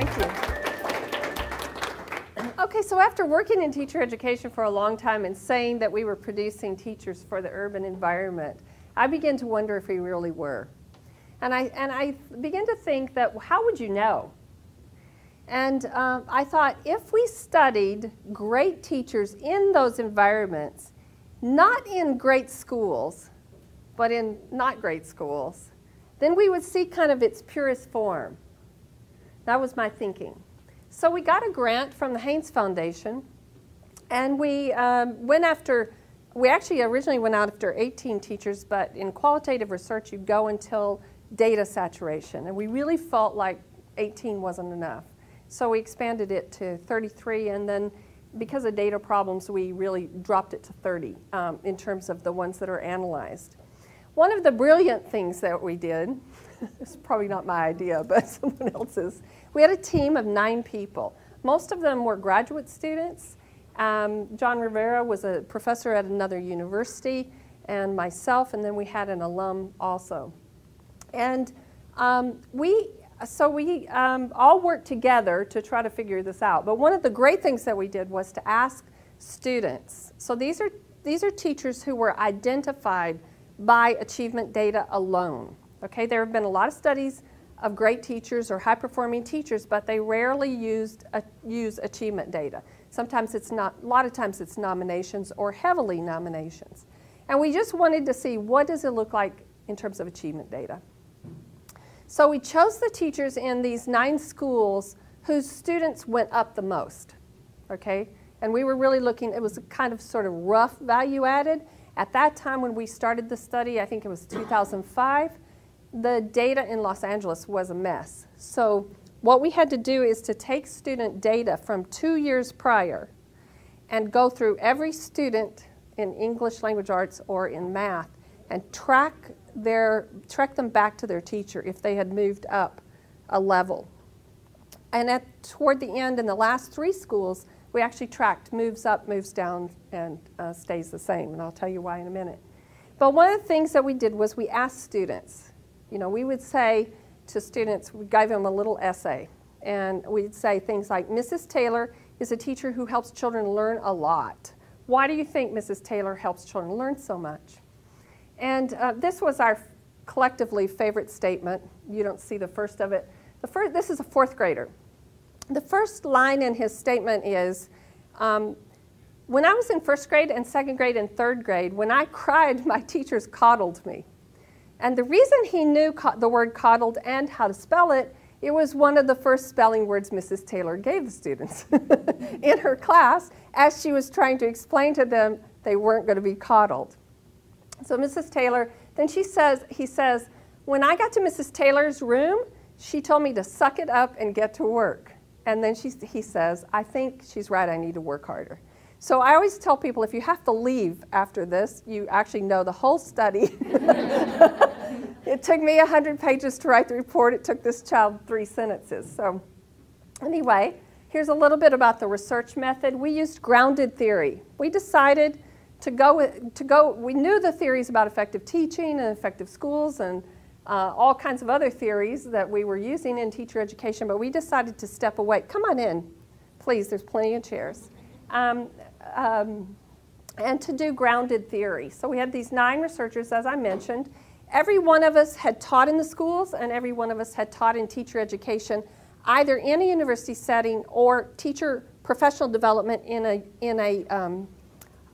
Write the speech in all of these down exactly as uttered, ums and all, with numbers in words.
Thank you. Okay, so after working in teacher education for a long time and saying that we were producing teachers for the urban environment, I began to wonder if we really were. And I, and I began to think that, how would you know? And um, I thought, if we studied great teachers in those environments, not in great schools, but in not great schools, then we would see kind of its purest form. That was my thinking. So we got a grant from the Haynes Foundation, and we um, went after, we actually originally went out after eighteen teachers, but in qualitative research you go until data saturation, and we really felt like eighteen wasn't enough. So we expanded it to thirty-three, and then because of data problems, we really dropped it to thirty um, in terms of the ones that are analyzed. One of the brilliant things that we did, it's probably not my idea, but someone else's, we had a team of nine people. Most of them were graduate students. Um, John Rivera was a professor at another university, and myself, and then we had an alum also. And um, we So we um, all worked together to try to figure this out. But one of the great things that we did was to ask students. So these are, these are teachers who were identified by achievement data alone. Okay, there have been a lot of studies of great teachers or high-performing teachers, but they rarely used uh, use achievement data. Sometimes it's not, a lot of times it's nominations or heavily nominations. And we just wanted to see, what does it look like in terms of achievement data? So we chose the teachers in these nine schools whose students went up the most, okay? And we were really looking, it was a kind of sort of rough value added. At that time when we started the study, I think it was two thousand five, the data in Los Angeles was a mess. So what we had to do is to take student data from two years prior and go through every student in English language arts or in math and track Their, track them back to their teacher if they had moved up a level. And at, toward the end, in the last three schools, we actually tracked moves up, moves down, and uh, stays the same. And I'll tell you why in a minute. But one of the things that we did was we asked students. You know, we would say to students, we gave them a little essay. And we'd say things like, Missus Taylor is a teacher who helps children learn a lot. Why do you think Missus Taylor helps children learn so much? And uh, this was our collectively favorite statement. You don't see the first of it. The first, this is a fourth grader. The first line in his statement is, um, when I was in first grade and second grade and third grade, when I cried, my teachers coddled me. And the reason he knew the word coddled and how to spell it, it was one of the first spelling words Missus Taylor gave the students in her class as she was trying to explain to them they weren't going to be coddled. So Missus Taylor, then she says, he says, when I got to Missus Taylor's room, she told me to suck it up and get to work. And then she, he says, I think she's right, I need to work harder. So I always tell people, if you have to leave after this, you actually know the whole study. It took me one hundred pages to write the report. It took this child three sentences. So anyway, here's a little bit about the research method. We used grounded theory. We decided To go, with, to go, we knew the theories about effective teaching and effective schools and uh, all kinds of other theories that we were using in teacher education, but we decided to step away. Come on in, please, there's plenty of chairs. Um, um, and to do grounded theory. So we had these nine researchers, as I mentioned. Every one of us had taught in the schools, and every one of us had taught in teacher education, either in a university setting or teacher professional development in a, in a um,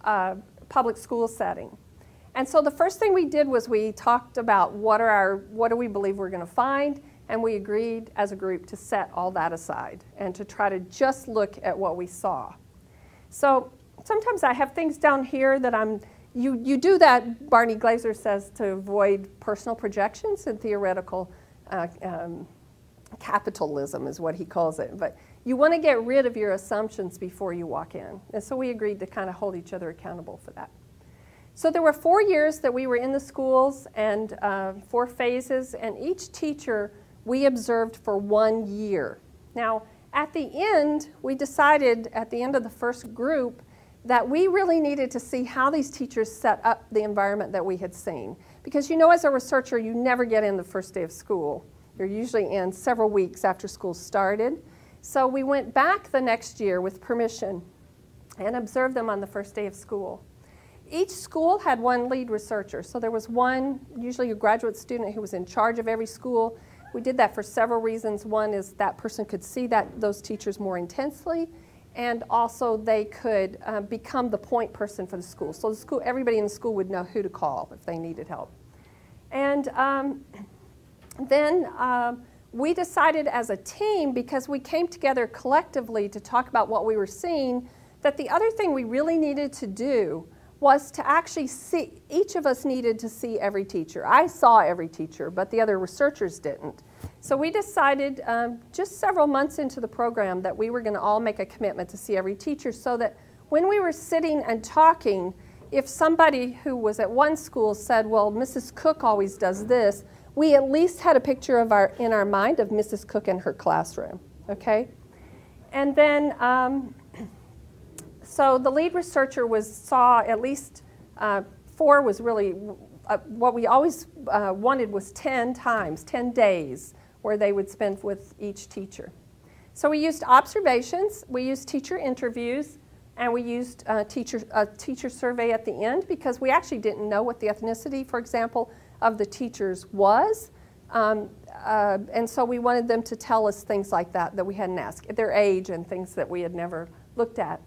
uh, public school setting. And so the first thing we did was we talked about what are our, what do we believe we're going to find, and we agreed as a group to set all that aside and to try to just look at what we saw. So sometimes I have things down here that I'm, you, you do that, Barney Glaser says, to avoid personal projections and theoretical uh, um, capitalism is what he calls it. But you want to get rid of your assumptions before you walk in. And so we agreed to kind of hold each other accountable for that. So there were four years that we were in the schools and uh, four phases, and each teacher we observed for one year. Now, at the end, we decided at the end of the first group that we really needed to see how these teachers set up the environment that we had seen. Because you know, as a researcher, you never get in the first day of school. You're usually in several weeks after school started. So we went back the next year with permission and observed them on the first day of school. Each school had one lead researcher, so there was one, usually a graduate student, who was in charge of every school. We did that for several reasons. One is that person could see that those teachers more intensely, and also they could uh, become the point person for the school. So the school, everybody in the school would know who to call if they needed help. And um, then uh, we decided as a team, because we came together collectively to talk about what we were seeing, that the other thing we really needed to do was to actually see, each of us needed to see every teacher. I saw every teacher, but the other researchers didn't. So we decided um, just several months into the program that we were going to all make a commitment to see every teacher, so that when we were sitting and talking, if somebody who was at one school said, well, Missus Cook always does this, we at least had a picture of our, in our mind of Missus Cook and her classroom, okay? And then um, so the lead researcher was, saw at least uh, four was really, uh, what we always uh, wanted was ten times, ten days where they would spend with each teacher. So we used observations, we used teacher interviews, and we used a teacher, a teacher survey at the end, because we actually didn't know what the ethnicity, for example, of the teachers was. Um, uh, and so we wanted them to tell us things like that that we hadn't asked, their age and things that we had never looked at.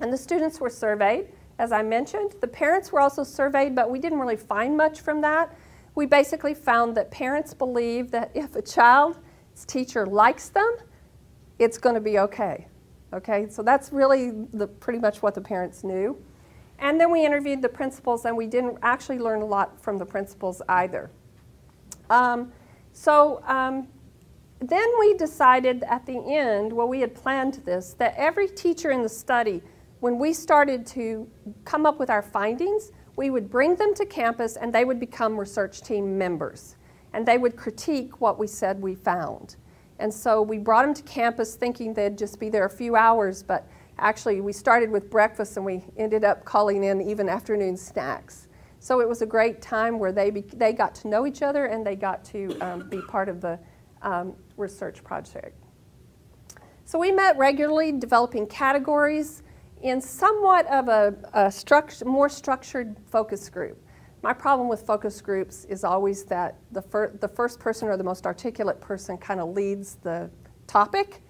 And the students were surveyed, as I mentioned. The parents were also surveyed, but we didn't really find much from that. We basically found that parents believe that if a child's teacher likes them, it's going to be okay. Okay, so that's really the, pretty much what the parents knew. And then we interviewed the principals, and we didn't actually learn a lot from the principals either. Um, so um, then we decided at the end, well, we had planned this, that every teacher in the study, when we started to come up with our findings, we would bring them to campus and they would become research team members. And they would critique what we said we found. And so we brought them to campus thinking they'd just be there a few hours, but actually we started with breakfast and we ended up calling in even afternoon snacks. So it was a great time where they, be, they got to know each other and they got to um, be part of the um, research project. So we met regularly, developing categories in somewhat of a, a structure, more structured focus group. My problem with focus groups is always that the, fir the first person or the most articulate person kind of leads the topic.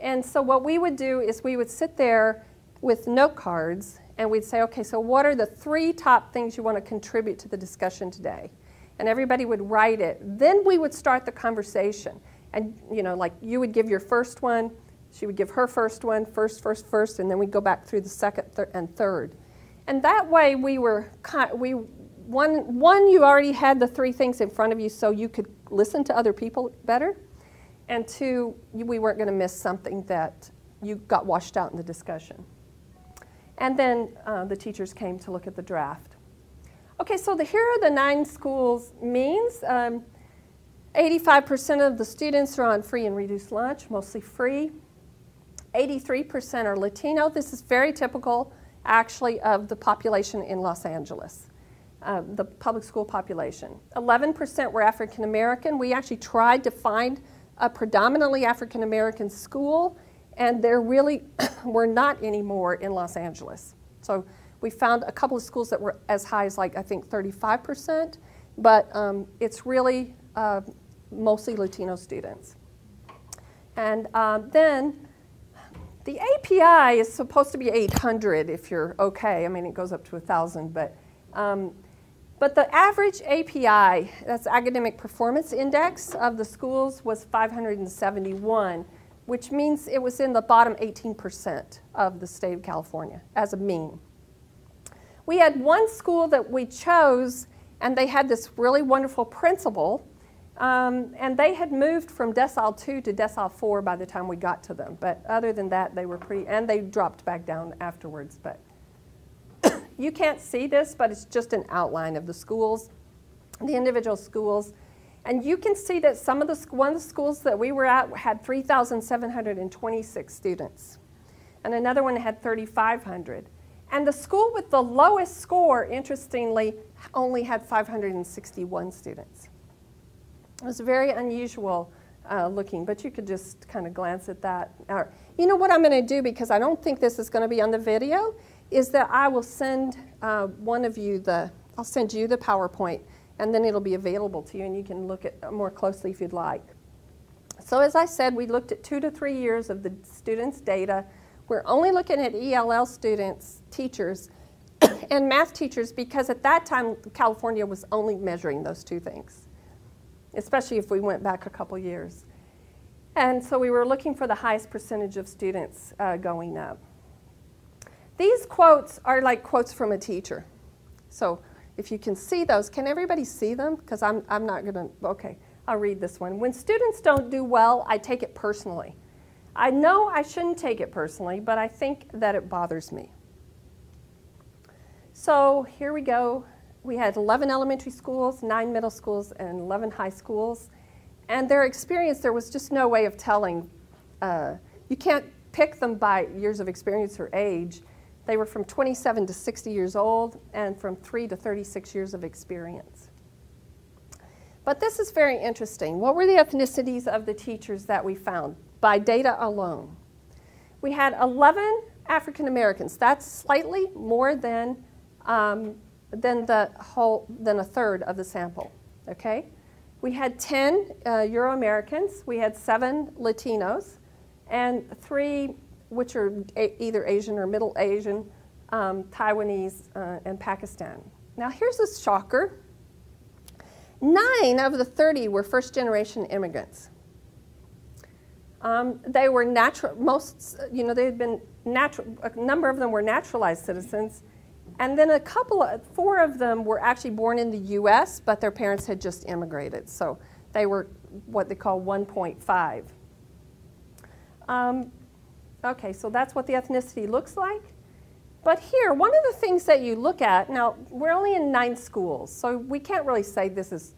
And so what we would do is we would sit there with note cards and we'd say, okay, so what are the three top things you want to contribute to the discussion today? And everybody would write it. Then we would start the conversation. And you know, like you would give your first one, she would give her first one, first, first, first, and then we'd go back through the second th and third. And that way we were, we, one, one, you already had the three things in front of you so you could listen to other people better, and two, you, we weren't going to miss something that you got washed out in the discussion. And then uh, the teachers came to look at the draft. Okay, so the, here are the nine schools means. Um, eighty-five percent of the students are on free and reduced lunch, mostly free. eighty-three percent are Latino. This is very typical, actually, of the population in Los Angeles, uh, the public school population. eleven percent were African American. We actually tried to find a predominantly African American school, and there really were not any more in Los Angeles. So we found a couple of schools that were as high as, like, I think thirty-five percent, but um, it's really uh, mostly Latino students. And uh, then the A P I is supposed to be eight hundred if you're okay. I mean, it goes up to one thousand, but, um, but the average A P I, that's Academic Performance Index, of the schools was five hundred seventy-one, which means it was in the bottom eighteen percent of the state of California as a mean. We had one school that we chose, and they had this really wonderful principal, Um, and they had moved from decile two to decile four by the time we got to them. But other than that, they were pretty, and they dropped back down afterwards. But you can't see this, but it's just an outline of the schools, the individual schools. And you can see that some of the, one of the schools that we were at had three thousand seven hundred twenty-six students. And another one had three thousand five hundred. And the school with the lowest score, interestingly, only had five hundred sixty-one students. It was very unusual uh, looking, but you could just kind of glance at that. Or, you know what I'm going to do, because I don't think this is going to be on the video, is that I will send uh, one of you the, I'll send you the PowerPoint, and then it'll be available to you, and you can look at more closely if you'd like. So as I said, we looked at two to three years of the students' data. We're only looking at E L L students, teachers, and math teachers, because at that time, California was only measuring those two things, especially if we went back a couple years. And so we were looking for the highest percentage of students uh, going up. These quotes are like quotes from a teacher. So if you can see those, can everybody see them? Because I'm, I'm not going to, okay, I'll read this one. When students don't do well, I take it personally. I know I shouldn't take it personally, but I think that it bothers me. So here we go. We had eleven elementary schools, nine middle schools, and eleven high schools. And their experience, there was just no way of telling. Uh, you can't pick them by years of experience or age. They were from twenty-seven to sixty years old and from three to thirty-six years of experience. But this is very interesting. What were the ethnicities of the teachers that we found by data alone? We had eleven African Americans. That's slightly more than Um, than the whole, than a third of the sample. Okay, we had ten uh, Euro Americans, we had seven Latinos, and three, which are a either Asian or Middle Asian, um, Taiwanese, uh, and Pakistan. Now here's a shocker. Nine of the thirty were first-generation immigrants. Um, they were natural. Most, you know, they had been natural. A number of them were naturalized citizens. And then a couple of, four of them were actually born in the U S, but their parents had just immigrated. So they were what they call one point five. Um, okay, so that's what the ethnicity looks like. But here, one of the things that you look at, now we're only in nine schools, so we can't really say this is,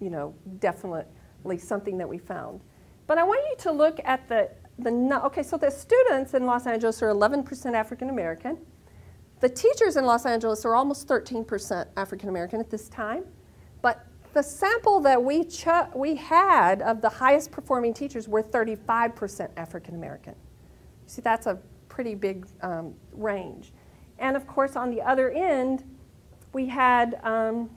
you know, definitely something that we found. But I want you to look at the, the okay, so the students in Los Angeles are eleven percent African American. The teachers in Los Angeles are almost thirteen percent African American at this time, but the sample that we, ch we had of the highest performing teachers were thirty-five percent African American. See, that's a pretty big um, range. And of course, on the other end, we had um,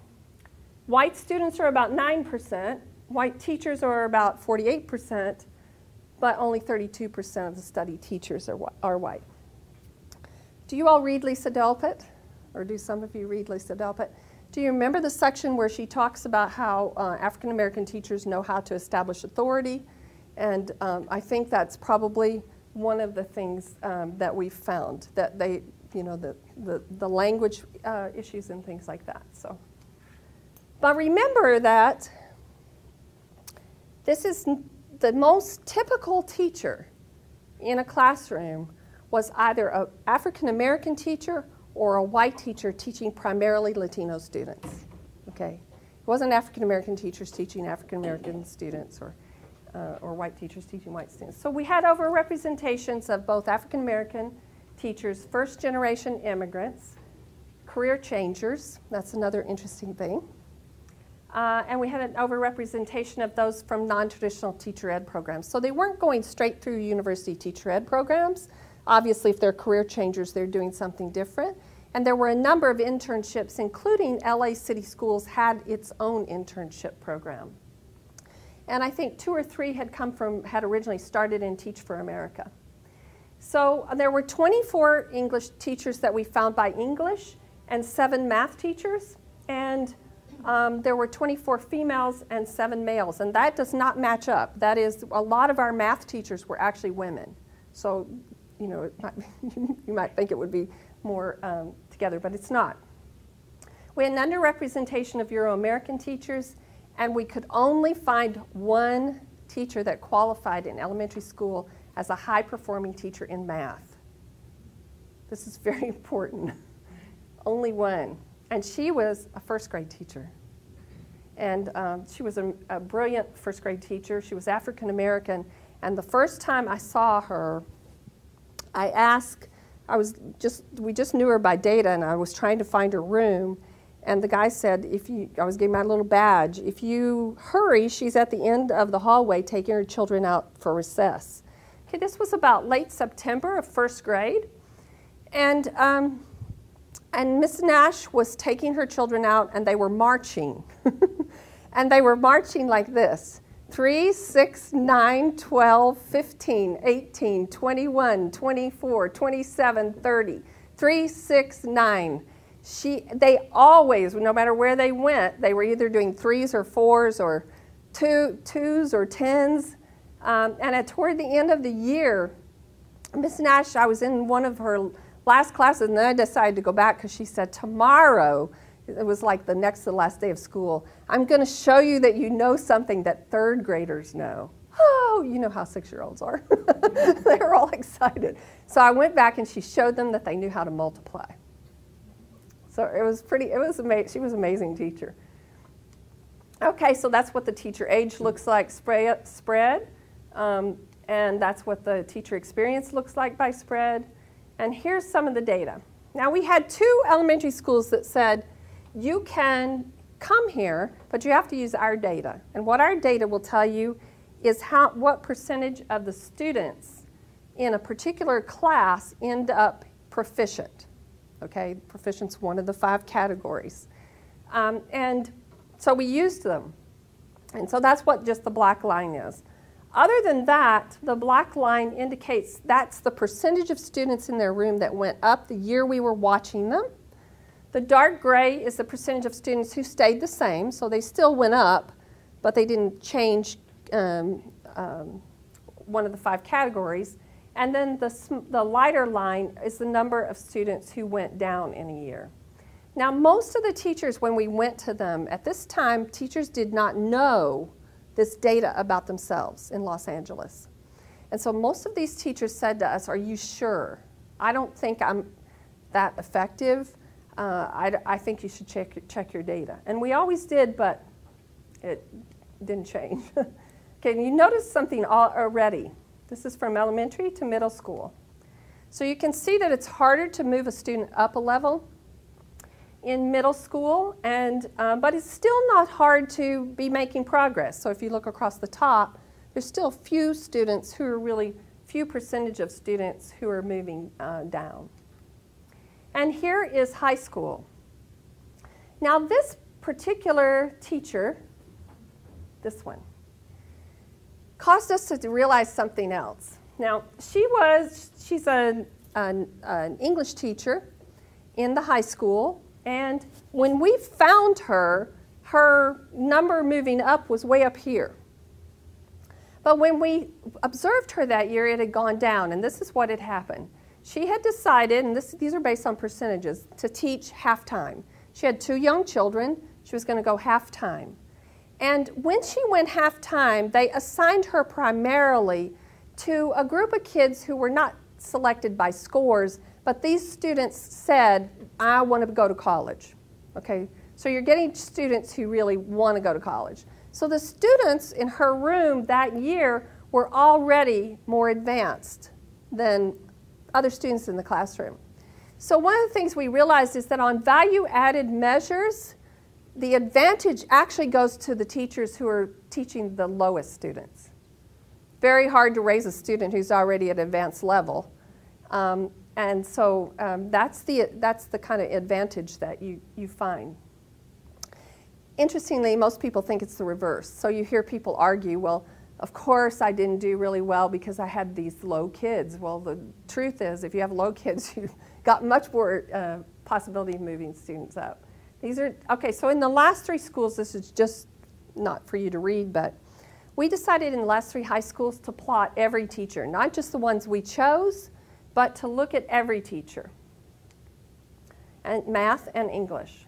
white students are about nine percent, white teachers are about forty-eight percent, but only thirty-two percent of the study teachers are, are white. Do you all read Lisa Delpit? Or do some of you read Lisa Delpit? Do you remember the section where she talks about how uh, African American teachers know how to establish authority? And um, I think that's probably one of the things um, that we found, that they, you know, the, the, the language uh, issues and things like that. So, but remember that this is the most typical teacher in a classroom was either an African American teacher or a white teacher teaching primarily Latino students. Okay, it wasn't African American teachers teaching African American students or, uh, or white teachers teaching white students. So we had overrepresentations of both African American teachers, first generation immigrants, career changers, that's another interesting thing, uh, and we had an overrepresentation of those from non-traditional teacher ed programs. So they weren't going straight through university teacher ed programs. Obviously, if they're career changers, they're doing something different. And there were a number of internships, including L A City Schools had its own internship program. And I think two or three had come from, had originally started in Teach for America. So there were twenty-four English teachers that we found by English and seven math teachers. And um, there were twenty-four females and seven males. And that does not match up. That is, a lot of our math teachers were actually women. So, you know, it might, you might think it would be more um, together, but it's not. We had an underrepresentation of Euro-American teachers, and we could only find one teacher that qualified in elementary school as a high-performing teacher in math. This is very important. Only one. And she was a first-grade teacher. And um, she was a, a brilliant first-grade teacher. She was African-American, and the first time I saw her, I asked, I was just, we just knew her by data, and I was trying to find her room, And the guy said, if you, I was giving my little badge, if you hurry, she's at the end of the hallway taking her children out for recess. Okay, this was about late September of first grade. And, um, and Miz Nash was taking her children out, and they were marching. And they were marching like this: three, six, nine, twelve, fifteen, eighteen, twenty-one, twenty-four, twenty-seven, thirty. three, six, nine. She, they always, no matter where they went, they were either doing threes or fours or two, twos or tens. Um, and at toward the end of the year, Miz Nash, I was in one of her last classes, and then I decided to go back because she said, tomorrow, it was like the next to the last day of school, I'm going to show you that you know something that third graders know. Oh, you know how six-year-olds are. They were all excited. So I went back, and she showed them that they knew how to multiply. So it was pretty, it was amazing. She was an amazing teacher. Okay, so that's what the teacher age looks like spray, spread, um, and that's what the teacher experience looks like by spread. And here's some of the data. Now, we had two elementary schools that said, you can come here, but you have to use our data. And what our data will tell you is how, what percentage of the students in a particular class end up proficient. Okay, proficient's one of the five categories. Um, and so we used them. And so that's what just the black line is. Other than that, the black line indicates that's the percentage of students in their room that went up the year we were watching them. The dark gray is the percentage of students who stayed the same, so they still went up, but they didn't change um, um, one of the five categories. And then the, the lighter line is the number of students who went down in a year. Now, most of the teachers, when we went to them, at this time, teachers did not know this data about themselves in Los Angeles. And so most of these teachers said to us, are you sure? I don't think I'm that effective. Uh, I, I think you should check, check your data. And we always did, but it didn't change. Okay, you notice something already. This is from elementary to middle school. So you can see that it's harder to move a student up a level in middle school, and, um, but it's still not hard to be making progress. So if you look across the top, there's still few students who are really, few percentage of students who are moving uh, down. And here is high school. Now this particular teacher, this one, caused us to realize something else. Now, she was, she's a, an, an English teacher in the high school, and when we found her, her number moving up was way up here. But when we observed her that year, it had gone down, and this is what had happened. She had decided, and this, these are based on percentages, to teach half-time. She had two young children. She was going to go half-time. And when she went half-time, they assigned her primarily to a group of kids who were not selected by scores, but these students said, I want to go to college. Okay, so you're getting students who really want to go to college. So the students in her room that year were already more advanced than other students in the classroom. So one of the things we realized is that on value-added measures, the advantage actually goes to the teachers who are teaching the lowest students. Very hard to raise a student who's already at advanced level. Um, and so um, that's, the, that's the kind of advantage that you, you find. Interestingly, most people think it's the reverse. So you hear people argue, well, of course I didn't do really well because I had these low kids. Well, the truth is, if you have low kids, you've got much more uh, possibility of moving students up. These are, okay, so in the last three schools, this is just not for you to read, but we decided in the last three high schools to plot every teacher, not just the ones we chose, but to look at every teacher, and math and English.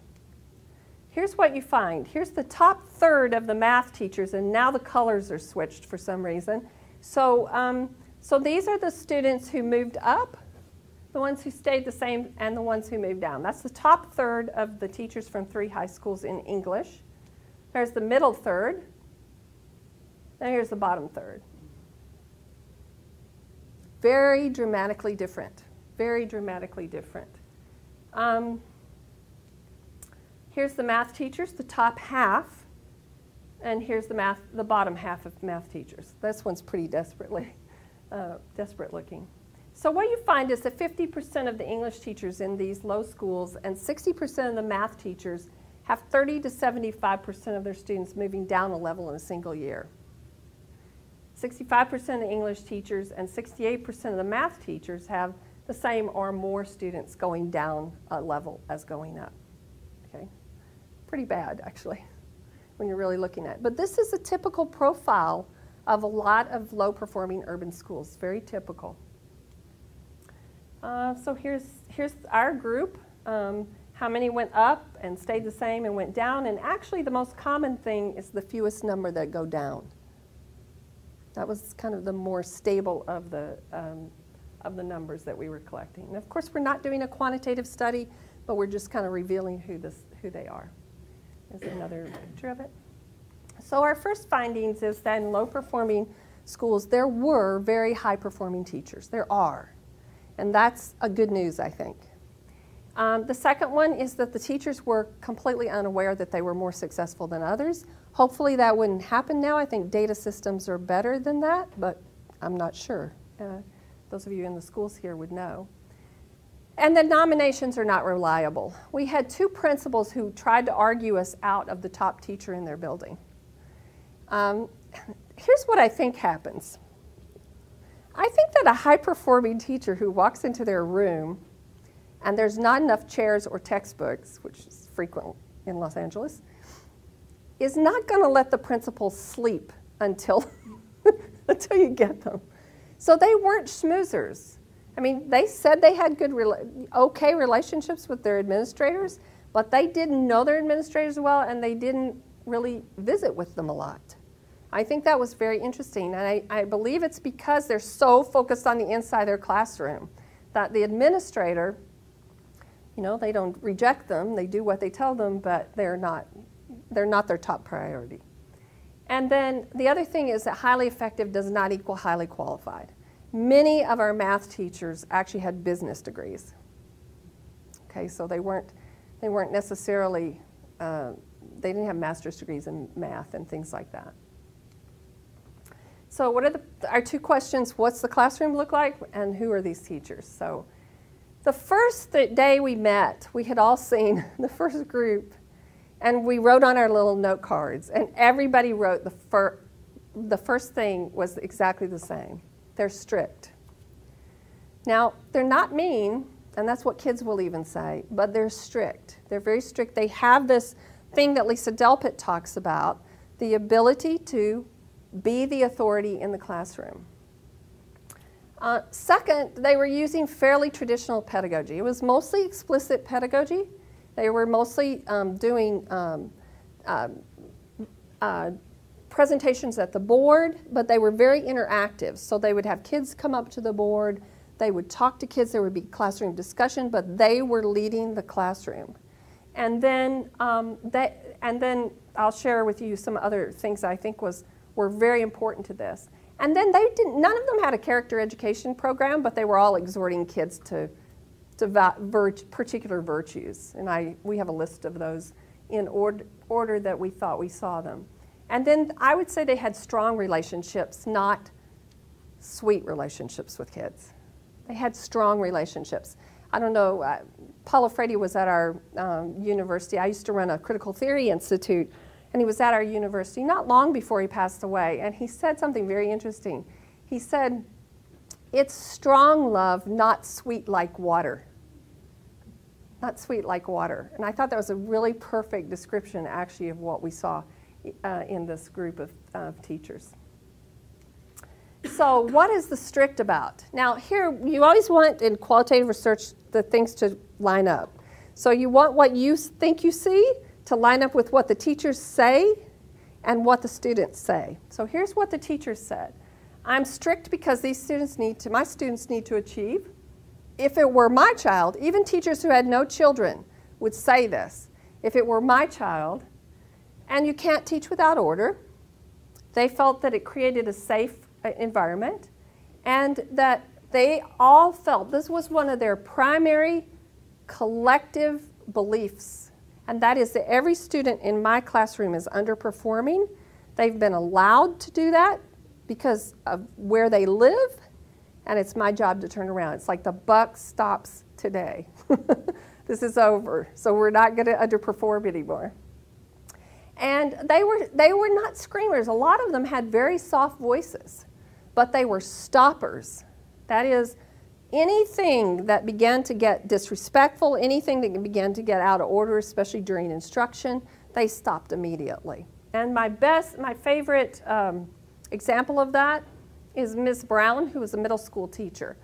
Here's what you find. Here's the top third of the math teachers, and now the colors are switched for some reason. So, um, so these are the students who moved up, the ones who stayed the same, and the ones who moved down. That's the top third of the teachers from three high schools in English. There's the middle third, and here's the bottom third. Very dramatically different, very dramatically different. Um, Here's the math teachers, the top half, and here's the math, the bottom half of math teachers. This one's pretty desperately, uh, desperate looking. So what you find is that fifty percent of the English teachers in these low schools and sixty percent of the math teachers have thirty to seventy-five percent of their students moving down a level in a single year. sixty-five percent of the English teachers and sixty-eight percent of the math teachers have the same or more students going down a level as going up. Okay, pretty bad actually when you're really looking at it. But this is a typical profile of a lot of low-performing urban schools, very typical. Uh, so here's, here's our group, um, how many went up and stayed the same and went down. And actually the most common thing is the fewest number that go down. That was kind of the more stable of the, um, of the numbers that we were collecting. And of course, we're not doing a quantitative study, but we're just kind of revealing who, this, who they are. There's another picture of it. So our first findings is that in low-performing schools, there were very high-performing teachers. There are. And that's a good news, I think. Um, the second one is that the teachers were completely unaware that they were more successful than others. Hopefully that wouldn't happen now. I think data systems are better than that, but I'm not sure. Uh, those of you in the schools here would know. And the nominations are not reliable. We had two principals who tried to argue us out of the top teacher in their building. Um, here's what I think happens. I think that a high-performing teacher who walks into their room and there's not enough chairs or textbooks, which is frequent in Los Angeles, is not going to let the principal sleep until, until you get them. So they weren't schmoozers. I mean, they said they had good, okay relationships with their administrators, but they didn't know their administrators well, and they didn't really visit with them a lot. I think that was very interesting, and I, I believe it's because they're so focused on the inside of their classroom that the administrator, you know, they don't reject them, they do what they tell them, but they're not, they're not their top priority. And then the other thing is that highly effective does not equal highly qualified. Many of our math teachers actually had business degrees. Okay, so they weren't, they weren't necessarily, uh, they didn't have master's degrees in math and things like that. So what are the, our two questions? What's the classroom look like, and who are these teachers? So the first th day we met, we had all seen the first group, and we wrote on our little note cards, and everybody wrote the, fir the first thing was exactly the same. They're strict. Now, they're not mean, and that's what kids will even say, but they're strict. They're very strict. They have this thing that Lisa Delpit talks about, the ability to be the authority in the classroom. Uh, second, they were using fairly traditional pedagogy. It was mostly explicit pedagogy. They were mostly um, doing um, uh, uh, presentations at the board, but they were very interactive. So they would have kids come up to the board, they would talk to kids, there would be classroom discussion, but they were leading the classroom. And then, um, they, and then I'll share with you some other things I think was were very important to this. And then they didn't, none of them had a character education program, but they were all exhorting kids to, to vir particular virtues. And I, we have a list of those in order, order that we thought we saw them. And then I would say they had strong relationships, not sweet relationships with kids. They had strong relationships. I don't know, uh, Paulo Freire was at our um, university. I used to run a critical theory institute, and he was at our university not long before he passed away, and he said something very interesting. He said, it's strong love, not sweet like water. Not sweet like water. And I thought that was a really perfect description, actually, of what we saw uh, in this group of uh, teachers. So what is the strict about? Now, here, you always want, in qualitative research, the things to line up. So you want what you think you see to line up with what the teachers say and what the students say. So here's what the teachers said. I'm strict because these students need to, my students need to achieve. If it were my child, even teachers who had no children would say this. If it were my child, and you can't teach without order. They felt that it created a safe environment, and that they all felt this was one of their primary collective beliefs. and that is that every student in my classroom is underperforming. They've been allowed to do that because of where they live, and it's my job to turn around. It's like the buck stops today. This is over, so we're not going to underperform anymore. And they were, they were not screamers. A lot of them had very soft voices, but they were stoppers. That is, anything that began to get disrespectful, anything that began to get out of order, especially during instruction, they stopped immediately. And my best, my favorite um, example of that is Miz Brown, who was a middle school teacher.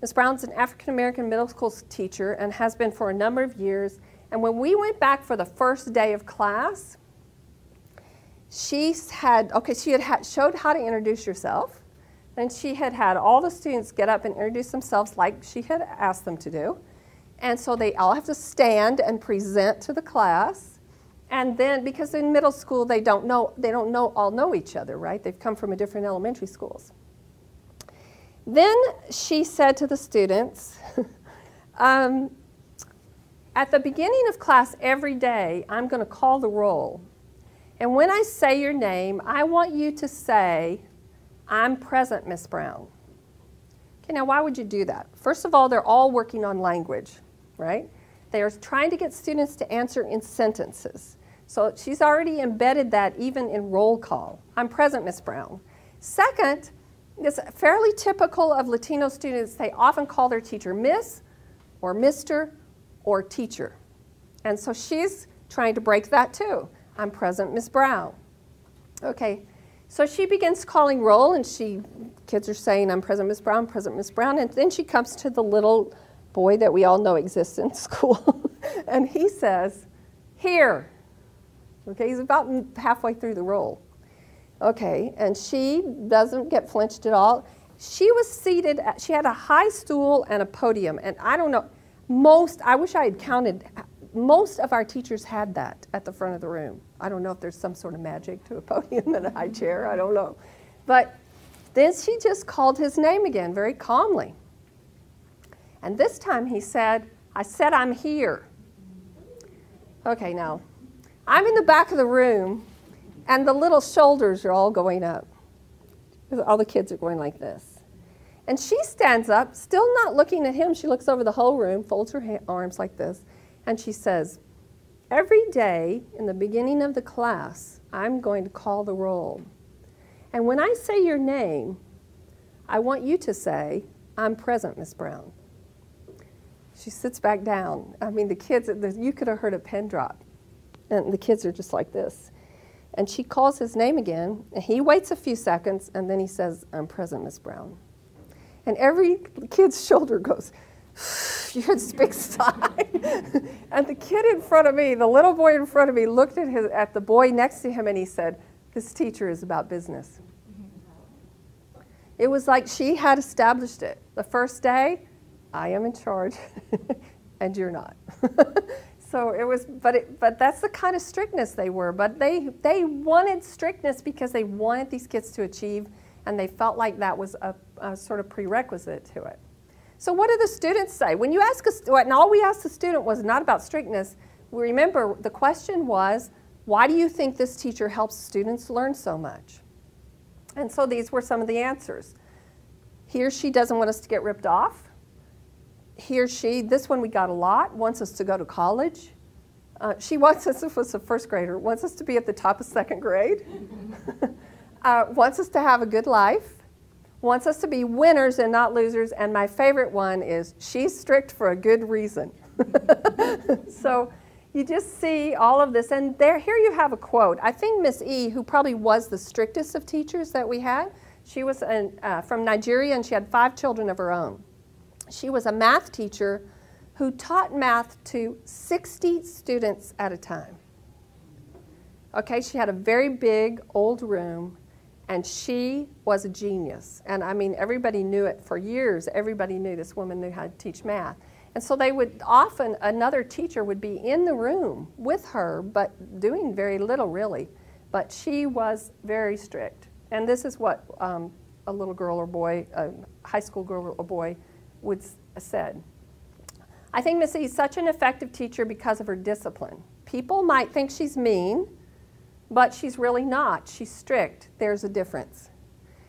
Miz Brown's an African-American middle school teacher and has been for a number of years. And when we went back for the first day of class, she had, okay, she had, had showed how to introduce yourself, and she had had all the students get up and introduce themselves like she had asked them to do. And so they all have to stand and present to the class. And then, because in middle school they don't know, they don't know, all know each other, right? They've come from a different elementary schools. Then she said to the students, um, at the beginning of class every day, I'm going to call the roll. And when I say your name, I want you to say, I'm present, Miz Brown. Okay, now why would you do that? First of all, they're all working on language, right? They're trying to get students to answer in sentences. So she's already embedded that even in roll call. I'm present, Miz Brown. Second, it's fairly typical of Latino students, they often call their teacher Miss or Mister or teacher. And so she's trying to break that too. I'm present, Miz Brown. Okay, so she begins calling roll, and she, kids are saying, I'm present, Miz Brown, present, Miz Brown, and then she comes to the little boy that we all know exists in school, and he says, here. Okay, he's about halfway through the roll. Okay, and she doesn't get flinched at all. She was seated, at, she had a high stool and a podium, and I don't know, most, I wish I had counted, most of our teachers had that at the front of the room. I don't know if there's some sort of magic to a podium and a high chair, I don't know. But then she just called his name again very calmly. And this time he said, I said I'm here. Okay, now, I'm in the back of the room, and the little shoulders are all going up. All the kids are going like this. And she stands up, still not looking at him. She looks over the whole room, folds her arms like this, and she says, every day in the beginning of the class, I'm going to call the roll. And when I say your name, I want you to say, I'm present, Miz Brown. She sits back down. I mean, the kids, you could have heard a pin drop. And the kids are just like this. And she calls his name again, and he waits a few seconds, and then he says, I'm present, Miz Brown. And every kid's shoulder goes, you heard this big sigh. And the kid in front of me, the little boy in front of me, looked at, his, at the boy next to him, and he said, this teacher is about business. It was like she had established it. The first day, I am in charge, and you're not. So it was, but, it, but that's the kind of strictness they were. But they, they wanted strictness because they wanted these kids to achieve, and they felt like that was a, a sort of prerequisite to it. So what do the students say? When you ask a, and all we asked the student was not about strictness. We remember the question was, why do you think this teacher helps students learn so much? And so these were some of the answers. He or she doesn't want us to get ripped off. He or she, this one we got a lot, wants us to go to college. Uh, she wants us, if it was a first grader, wants us to be at the top of second grade. uh, wants us to have a good life. Wants us to be winners and not losers, and my favorite one is, she's strict for a good reason. So you just see all of this, and there, here you have a quote. I think Miz E, who probably was the strictest of teachers that we had, she was an, uh, from Nigeria, and she had five children of her own. She was a math teacher who taught math to sixty students at a time. Okay, she had a very big old room, and she was a genius. And I mean, everybody knew it for years. Everybody knew this woman knew how to teach math. And so they would often, another teacher would be in the room with her, but doing very little really. But she was very strict. And this is what um, a little girl or boy, a high school girl or boy would said. I think Miss E is such an effective teacher because of her discipline. People might think she's mean, but she's really not. She's strict. There's a difference.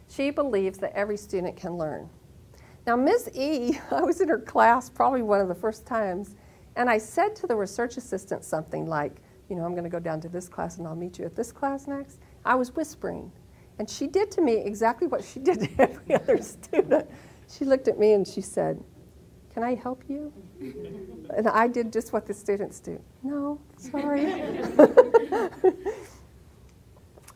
She believes that every student can learn. Now, Miz E, I was in her class probably one of the first times, and I said to the research assistant something like, you know, I'm going to go down to this class and I'll meet you at this class next. I was whispering, and she did to me exactly what she did to every other student. She looked at me and she said, can I help you? And I did just what the students do. No, sorry.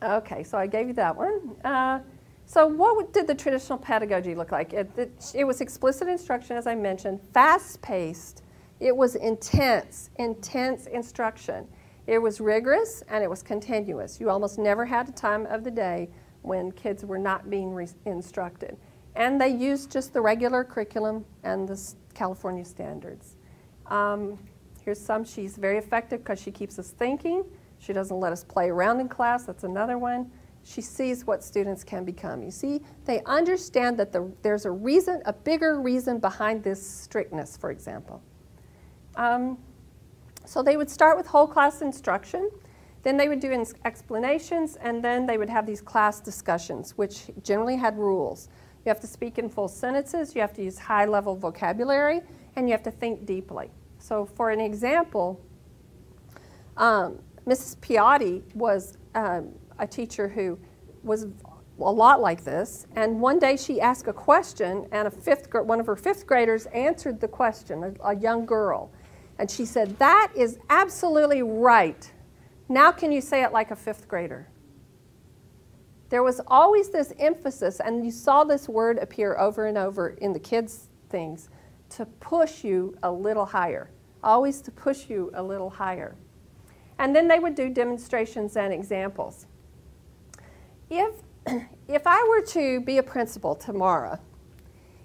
Okay, so I gave you that one. Uh, so what did the traditional pedagogy look like? It, it, it was explicit instruction, as I mentioned, fast-paced. It was intense, intense instruction. It was rigorous, and it was continuous. You almost never had a time of the day when kids were not being re instructed. And they used just the regular curriculum and the California standards. Um, here's some. She's very effective because she keeps us thinking. She doesn't let us play around in class. That's another one. She sees what students can become. You see, they understand that the, there's a reason, a bigger reason behind this strictness, for example. Um, so they would start with whole class instruction. Then they would do explanations, and then they would have these class discussions, which generally had rules. You have to speak in full sentences, you have to use high-level vocabulary, and you have to think deeply. So for an example, um, Missus Piatti was um, a teacher who was a lot like this, and one day she asked a question, and a fifth one of her fifth graders answered the question, a, a young girl, and she said, that is absolutely right. Now can you say it like a fifth grader? There was always this emphasis, and you saw this word appear over and over in the kids' things, to push you a little higher, always to push you a little higher. And then they would do demonstrations and examples. If, if I were to be a principal tomorrow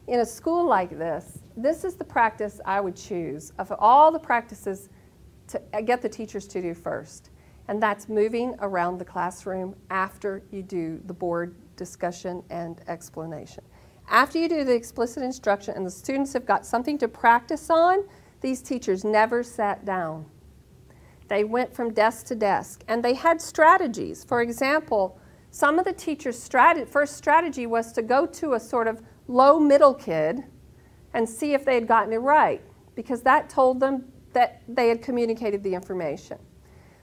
in a school like this, this is the practice I would choose of all the practices to get the teachers to do first. And that's moving around the classroom after you do the board discussion and explanation. After you do the explicit instruction and the students have got something to practice on, these teachers never sat down. They went from desk to desk, and they had strategies. For example, some of the teachers' strat- first strategy was to go to a sort of low-middle kid and see if they had gotten it right, because that told them that they had communicated the information.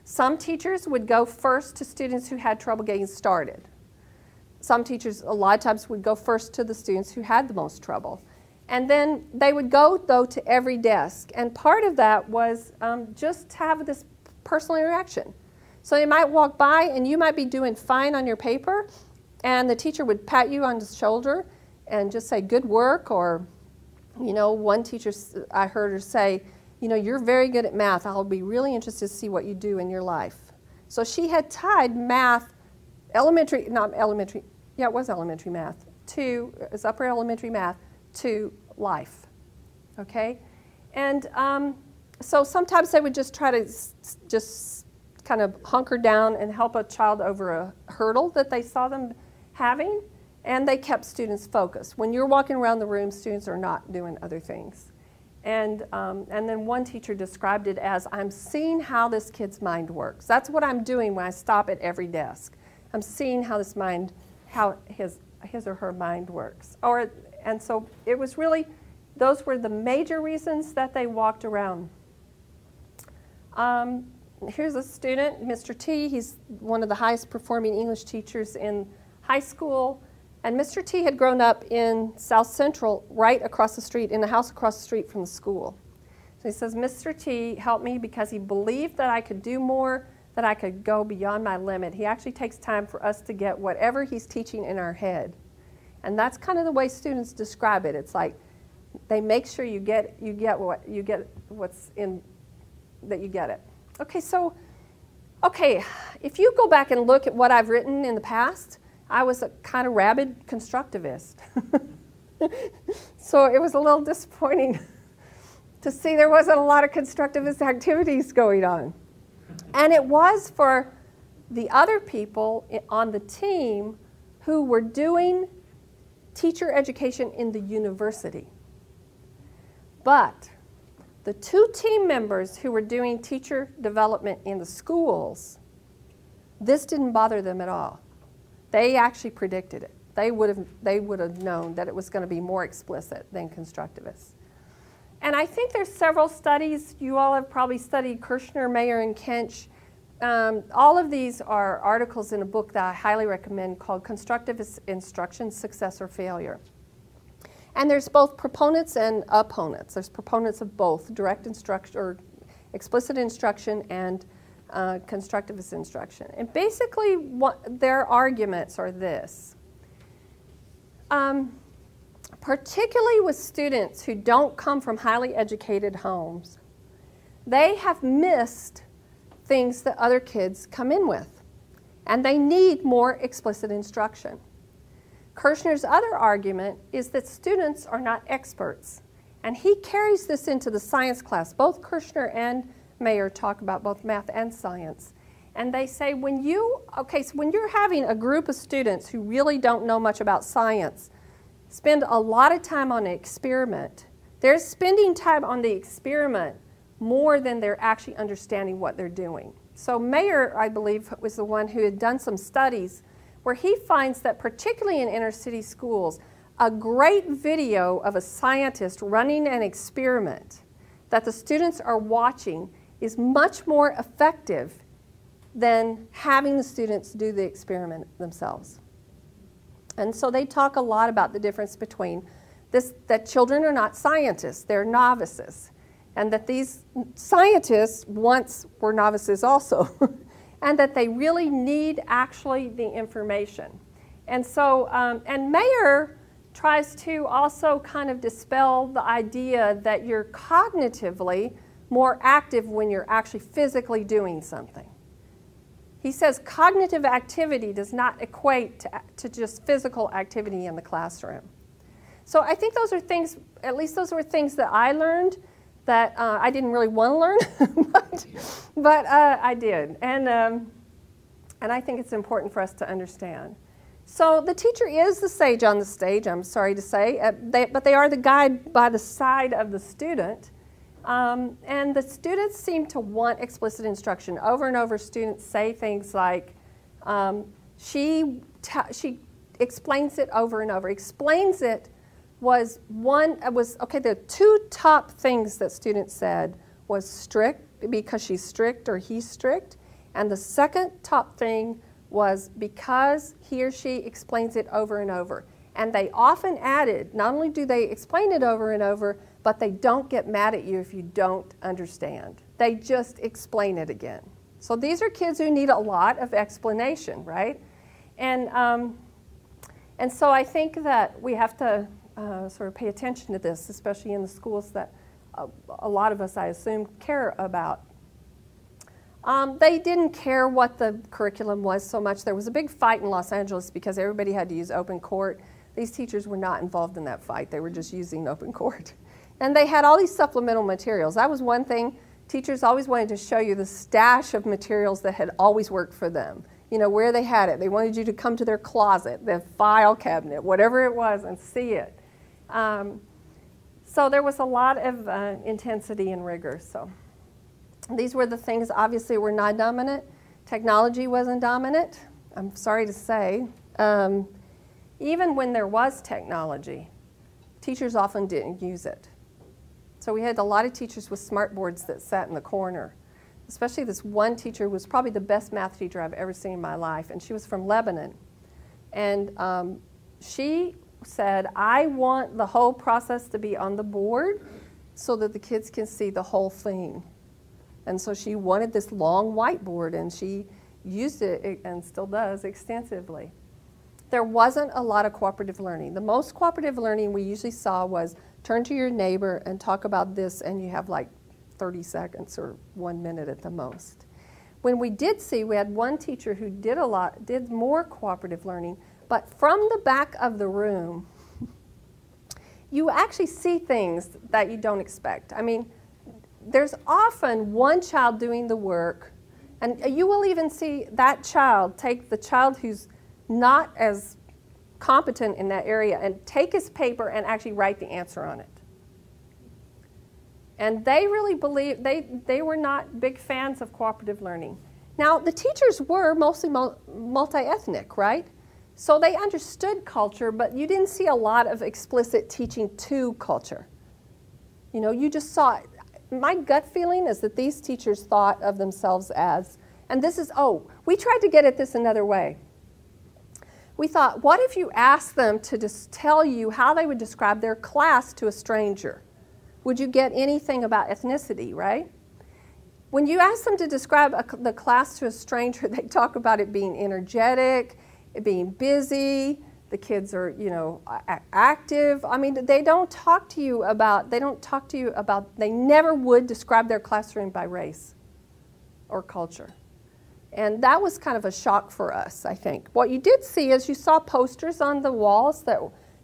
Some teachers would go first to students who had trouble getting started. Some teachers, a lot of times, would go first to the students who had the most trouble. And then they would go, though, to every desk. And part of that was um, just have this personal interaction. So they might walk by, and you might be doing fine on your paper, and the teacher would pat you on the shoulder and just say, good work, or, you know, one teacher, I heard her say, you know, you're very good at math. I'll be really interested to see what you do in your life. So she had tied math, elementary, not elementary, yeah, it was elementary math, to, it was upper elementary math, to life, okay? And um, so sometimes they would just try to s just kind of hunker down and help a child over a hurdle that they saw them having, and they kept students focused. When you're walking around the room, students are not doing other things. And, um, and then one teacher described it as, I'm seeing how this kid's mind works. That's what I'm doing when I stop at every desk. I'm seeing how this mind, how his, his or her mind works. Or, and so it was really, those were the major reasons that they walked around. Um, here's a student, Mister T. He's one of the highest performing English teachers in high school. And Mister T had grown up in South Central, right across the street, in the house across the street from the school. So he says, Mister T helped me because he believed that I could do more, that I could go beyond my limit. He actually takes time for us to get whatever he's teaching in our head. And that's kind of the way students describe it. It's like they make sure you get, you get, what, you get what's in, that you get it. Okay, so, okay, if you go back and look at what I've written in the past, I was a kind of rabid constructivist. So it was a little disappointing to see there wasn't a lot of constructivist activities going on. And it was for the other people on the team who were doing teacher education in the university. But The two team members who were doing teacher development in the schools, this didn't bother them at all. They actually predicted it. They would have, they would have known that it was going to be more explicit than constructivists. And I think there's several studies. You all have probably studied Kirschner, Mayer, and Kench. Um, all of these are articles in a book that I highly recommend called Constructivist Instruction, Success or Failure. And there's both proponents and opponents. There's proponents of both direct instruction or explicit instruction and uh, constructivist instruction. And basically what their arguments are this. Um, particularly with students who don't come from highly educated homes, they have missed things that other kids come in with, and they need more explicit instruction. Kirschner's other argument is that students are not experts, and he carries this into the science class. Both Kirschner and Mayer talk about both math and science, and they say when you, okay, so when you're having a group of students who really don't know much about science spend a lot of time on an experiment, they're spending time on the experiment more than they're actually understanding what they're doing. So Mayer, I believe, was the one who had done some studies where he finds that particularly in inner city schools, a great video of a scientist running an experiment that the students are watching is much more effective than having the students do the experiment themselves. And so they talk a lot about the difference between this, that children are not scientists, they're novices, and that these scientists once were novices also, and that they really need actually the information. And so, um, and Mayer tries to also kind of dispel the idea that you're cognitively more active when you're actually physically doing something. He says cognitive activity does not equate to, to just physical activity in the classroom. So I think those are things, at least those were things that I learned that uh, I didn't really want to learn, but, but uh, I did. And, um, and I think it's important for us to understand. So the teacher is the sage on the stage, I'm sorry to say, uh, they, but they are the guide by the side of the student. Um, and the students seem to want explicit instruction. Over and over, students say things like, um, she, she explains it over and over. Explains it was one, was, okay, the two top things that students said was strict, because she's strict or he's strict. And the second top thing was because he or she explains it over and over. And they often added, not only do they explain it over and over, but they don't get mad at you if you don't understand. They just explain it again. So these are kids who need a lot of explanation, right? And, um, and so I think that we have to uh, sort of pay attention to this, especially in the schools that uh, a lot of us, I assume, care about. Um, they didn't care what the curriculum was so much. There was a big fight in Los Angeles because everybody had to use open court. These teachers were not involved in that fight. They were just using open court. And they had all these supplemental materials. That was one thing. Teachers always wanted to show you the stash of materials that had always worked for them, you know, where they had it. They wanted you to come to their closet, their file cabinet, whatever it was, and see it. Um, so there was a lot of uh, intensity and rigor. So these were the things, obviously, were not dominant. Technology wasn't dominant, I'm sorry to say. Um, even when there was technology, teachers often didn't use it. So we had a lot of teachers with smart boards that sat in the corner. Especially this one teacher was probably the best math teacher I've ever seen in my life, and she was from Lebanon. And um, she said, I want the whole process to be on the board so that the kids can see the whole thing. And so she wanted this long whiteboard, and she used it, and still does, extensively. There wasn't a lot of cooperative learning. The most cooperative learning we usually saw was turn to your neighbor and talk about this, and you have like thirty seconds or one minute at the most. When we did see, we had one teacher who did a lot, did more cooperative learning, but from the back of the room, you actually see things that you don't expect. I mean, there's often one child doing the work, and you will even see that child take the child who's not as competent in that area and take his paper and actually write the answer on it. And they really believe, they, they were not big fans of cooperative learning. Now, the teachers were mostly multi-ethnic, right? So they understood culture, but you didn't see a lot of explicit teaching to culture. You know, you just saw it. My gut feeling is that these teachers thought of themselves as, and this is, oh, we tried to get at this another way. We thought, what if you asked them to just tell you how they would describe their class to a stranger? Would you get anything about ethnicity, right? When you ask them to describe a, the class to a stranger, they talk about it being energetic, it being busy, the kids are, you know, active. I mean, they don't talk to you about, they don't talk to you about, they never would describe their classroom by race or culture. And that was kind of a shock for us, I think. What you did see is you saw posters on the walls that,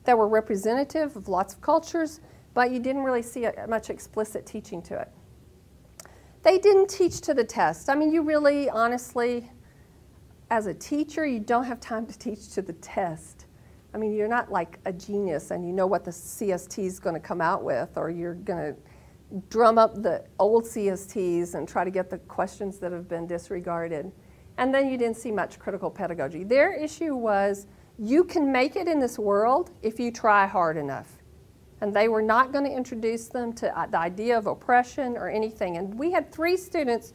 that were representative of lots of cultures, but you didn't really see a, much explicit teaching to it. They didn't teach to the test. I mean, you really, honestly, as a teacher, you don't have time to teach to the test. I mean, you're not like a genius and you know what the C S T is going to come out with, or you're going to drum up the old C S Ts and try to get the questions that have been disregarded. And then you didn't see much critical pedagogy. Their issue was, you can make it in this world if you try hard enough. And they were not going to introduce them to the idea of oppression or anything. And we had three students,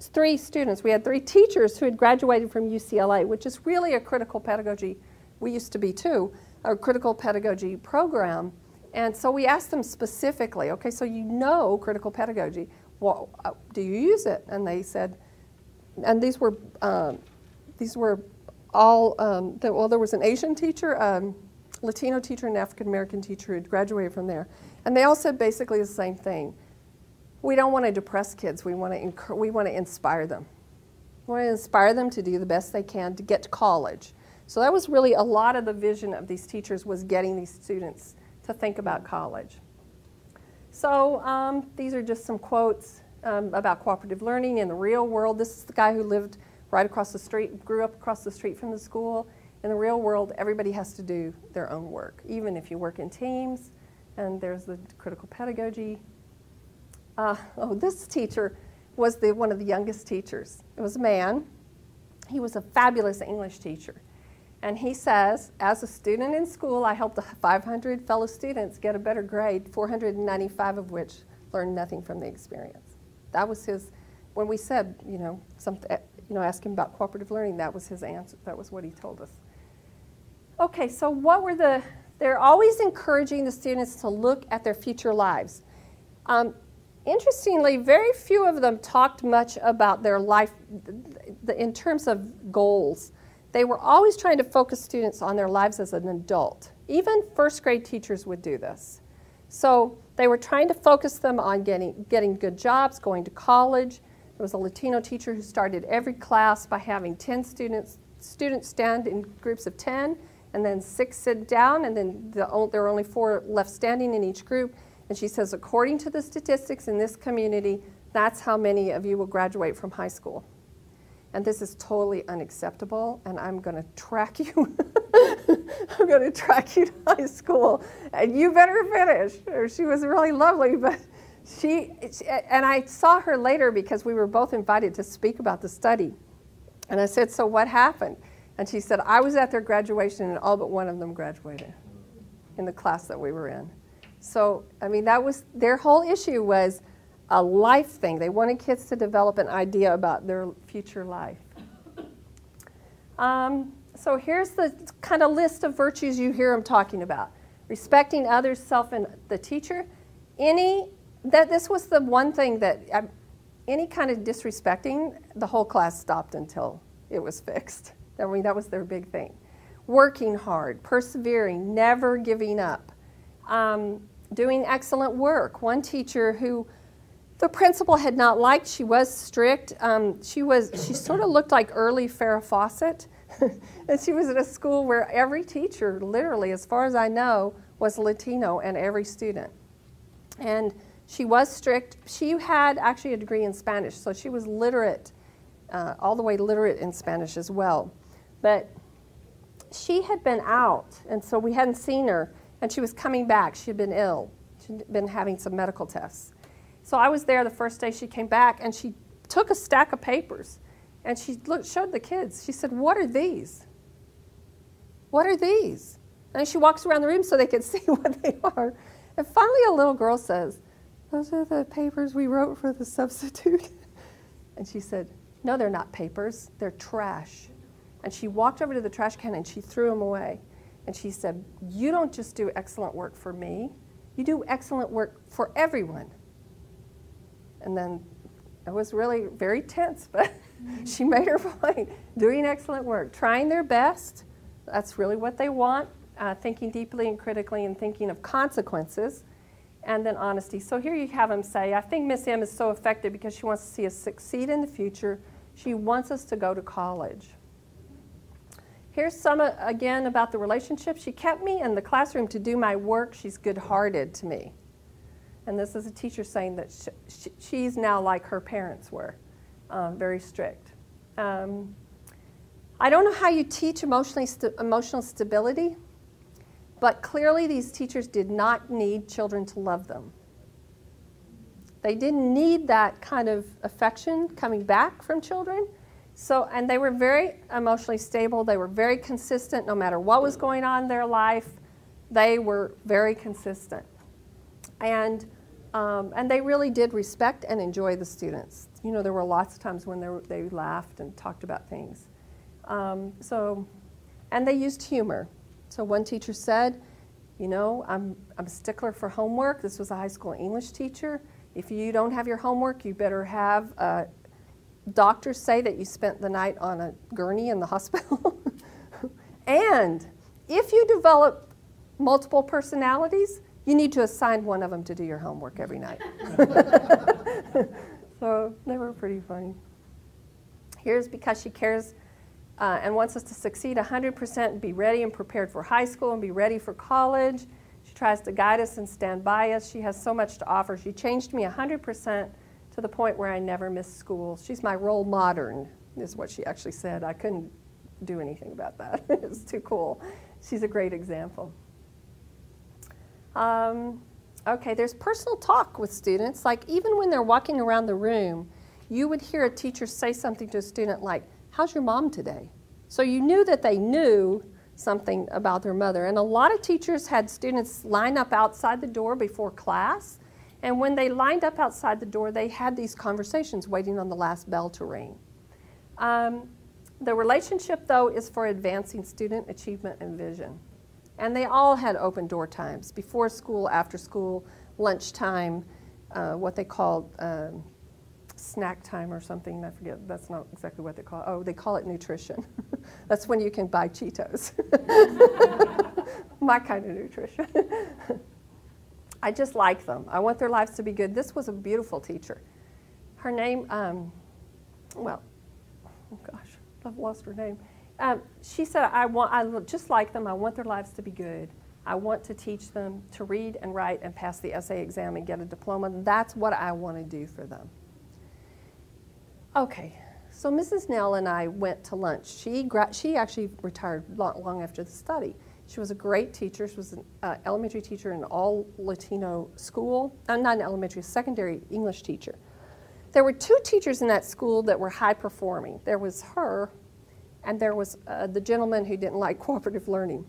three students, we had three teachers who had graduated from U C L A, which is really a critical pedagogy, we used to be too, a critical pedagogy program. And so we asked them specifically, okay, so you know critical pedagogy, well, do you use it? And they said, and these were, um, these were all, um, the, well, there was an Asian teacher, um, Latino teacher and African-American teacher who had graduated from there. And they all said basically the same thing. We don't want to depress kids. We want to, we want to inspire them. We want to inspire them to do the best they can to get to college. So that was really a lot of the vision of these teachers, was getting these students to think about college. So um, these are just some quotes um, about cooperative learning in the real world. This is the guy who lived right across the street, grew up across the street from the school. In the real world, everybody has to do their own work, even if you work in teams. And there's the critical pedagogy. Uh, oh, this teacher was the, one of the youngest teachers. It was a man. He was a fabulous English teacher. And he says, as a student in school, I helped five hundred fellow students get a better grade, four hundred ninety-five of which learned nothing from the experience. That was his, when we said, you know, something, you know, ask him about cooperative learning, that was his answer. That was what he told us. Okay, so what were the, they're always encouraging the students to look at their future lives. Um, interestingly, very few of them talked much about their life in terms of goals. They were always trying to focus students on their lives as an adult. Even first grade teachers would do this. So they were trying to focus them on getting, getting good jobs, going to college. There was a Latino teacher who started every class by having ten students, students stand in groups of ten. And then six sit down, and then the, there are only four left standing in each group. And she says, according to the statistics in this community, that's how many of you will graduate from high school. And this is totally unacceptable, and I'm going to track you. I'm going to track you to high school, and you better finish. Or she was really lovely, but she, and I saw her later because we were both invited to speak about the study. And I said, so what happened? And she said, I was at their graduation, and all but one of them graduated in the class that we were in. So, I mean, that was, their whole issue was a life thing. They wanted kids to develop an idea about their future life. Um, so here's the kind of list of virtues you hear them talking about. Respecting others, self, and the teacher. Any, that this was the one thing that, uh, any kind of disrespecting, the whole class stopped until it was fixed. I mean, that was their big thing. Working hard, persevering, never giving up, um, doing excellent work. One teacher who the principal had not liked, she was strict. Um, she was, she sort of looked like early Farrah Fawcett. And she was at a school where every teacher, literally, as far as I know, was Latino, and every student. And she was strict. She had actually a degree in Spanish, so she was literate, uh, all the way literate in Spanish as well. But she had been out, and so we hadn't seen her, and she was coming back. She had been ill. She'd been having some medical tests. So I was there the first day she came back, and she took a stack of papers, and she looked, showed the kids. She said, what are these? What are these? And she walks around the room so they can see what they are. And finally a little girl says, those are the papers we wrote for the substitute. And she said, no, they're not papers, they're trash. And she walked over to the trash can and she threw them away. And she said, you don't just do excellent work for me, you do excellent work for everyone. And then I was really very tense, but she made her point, doing excellent work, trying their best, that's really what they want, uh, thinking deeply and critically and thinking of consequences, and then honesty. So here you have them say, I think Miss M is so effective because she wants to see us succeed in the future. She wants us to go to college. Here's some, uh, again, about the relationship. She kept me in the classroom to do my work. She's good-hearted to me. And this is a teacher saying that sh sh she's now like her parents were, um, very strict. Um, I don't know how you teach emotionally st emotional stability, but clearly these teachers did not need children to love them. They didn't need that kind of affection coming back from children. So, and they were very emotionally stable. They were very consistent no matter what was going on in their life. They were very consistent. And, um, and they really did respect and enjoy the students. You know, there were lots of times when they, were, they laughed and talked about things. Um, so, and they used humor. So one teacher said, you know, I'm, I'm a stickler for homework. This was a high school English teacher. If you don't have your homework, you better have uh, doctors say that you spent the night on a gurney in the hospital. And if you develop multiple personalities, you need to assign one of them to do your homework every night. So they were pretty funny. Here's because she cares Uh, and wants us to succeed one hundred percent, be ready and prepared for high school and be ready for college. She tries to guide us and stand by us. She has so much to offer. She changed me one hundred percent to the point where I never missed school. She's my role modern, is what she actually said. I couldn't do anything about that. It was too cool. She's a great example. Um, okay, there's personal talk with students. Like, even when they're walking around the room, you would hear a teacher say something to a student like, how's your mom today? So you knew that they knew something about their mother. And a lot of teachers had students line up outside the door before class. And when they lined up outside the door, they had these conversations waiting on the last bell to ring. Um, the relationship, though, is for advancing student achievement and vision. And they all had open door times, before school, after school, lunchtime, uh, what they called um, snack time or something, I forget, that's not exactly what they call it. Oh, they call it nutrition. That's when you can buy Cheetos. My kind of nutrition. I just like them. I want their lives to be good. This was a beautiful teacher. Her name, um, well, oh gosh, I've lost her name. Um, she said, I want, I just like them. I want their lives to be good. I want to teach them to read and write and pass the essay exam and get a diploma. That's what I want to do for them. Okay, so Missus Nell and I went to lunch. She, gra she actually retired long, long after the study. She was a great teacher. She was an uh, elementary teacher in an all-Latino school. Uh, not an elementary, a secondary English teacher. There were two teachers in that school that were high-performing. There was her, and there was uh, the gentleman who didn't like cooperative learning.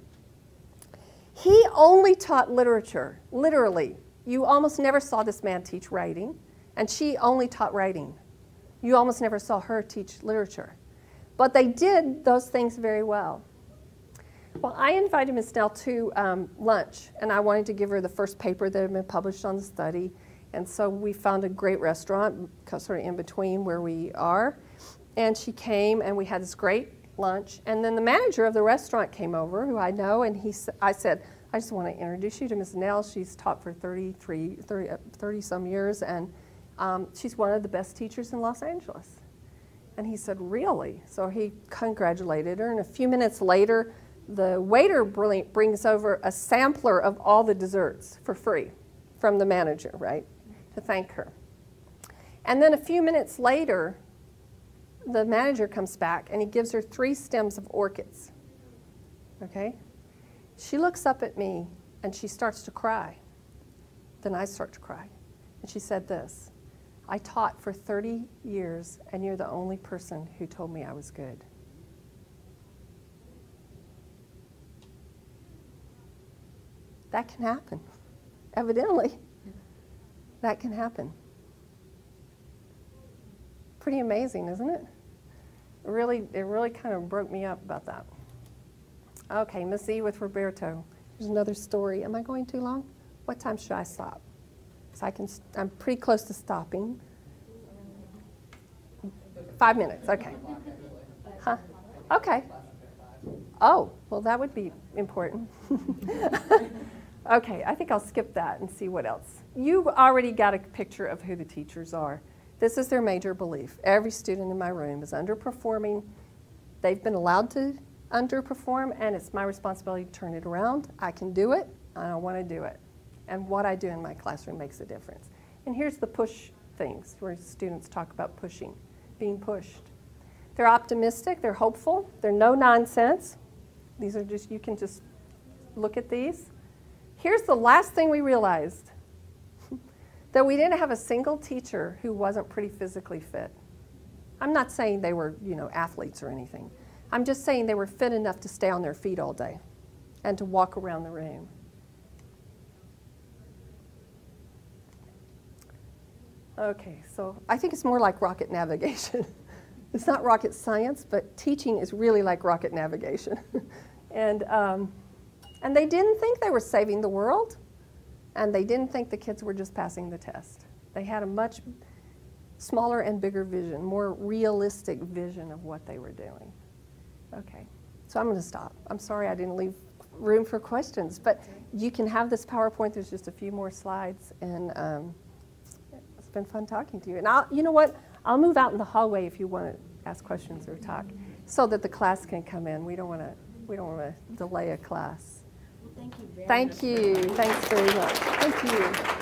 He only taught literature, literally. You almost never saw this man teach writing, and she only taught writing. You almost never saw her teach literature. But they did those things very well. Well, I invited Miz Nell to um, lunch, and I wanted to give her the first paper that had been published on the study. And so we found a great restaurant, sort of in between where we are. And she came, and we had this great lunch. And then the manager of the restaurant came over, who I know, and he, I said, I just want to introduce you to Miz Nell. She's taught for thirty-some years, and Um, she's one of the best teachers in Los Angeles. And he said, really? So he congratulated her, and a few minutes later, the waiter brings over a sampler of all the desserts for free from the manager, right, to thank her. And then a few minutes later, the manager comes back, and he gives her three stems of orchids, okay? She looks up at me, and she starts to cry. Then I start to cry. And she said this, "I taught for thirty years, and you're the only person who told me I was good." That can happen. Evidently, that can happen. Pretty amazing, isn't it? It really, it really kind of broke me up about that. Okay, Miss E with Roberto. Here's another story. Am I going too long? What time should I stop? So I can, I'm pretty close to stopping. Five minutes, okay. Huh? Okay. Oh, well, that would be important. Okay, I think I'll skip that and see what else. You've already got a picture of who the teachers are. This is their major belief. Every student in my room is underperforming. They've been allowed to underperform, and it's my responsibility to turn it around. I can do it, and I want to do it. And what I do in my classroom makes a difference. And here's the push things, where students talk about pushing, being pushed. They're optimistic, they're hopeful, they're no nonsense. These are just, you can just look at these. Here's the last thing we realized, that we didn't have a single teacher who wasn't pretty physically fit. I'm not saying they were, you know, athletes or anything. I'm just saying they were fit enough to stay on their feet all day and to walk around the room. Okay, so I think it's more like rocket navigation. It's not rocket science, but teaching is really like rocket navigation. and, um, and they didn't think they were saving the world, and they didn't think the kids were just passing the test. They had a much smaller and bigger vision, more realistic vision of what they were doing. Okay, so I'm going to stop. I'm sorry I didn't leave room for questions, but you can have this PowerPoint. There's just a few more slides, and um, it's been fun talking to you. And I'll, you know what? I'll move out in the hallway if you want to ask questions or talk, so that the class can come in. We don't want to we don't want to delay a class. Well, thank you very much. Thank you. Thanks very much. Thank you.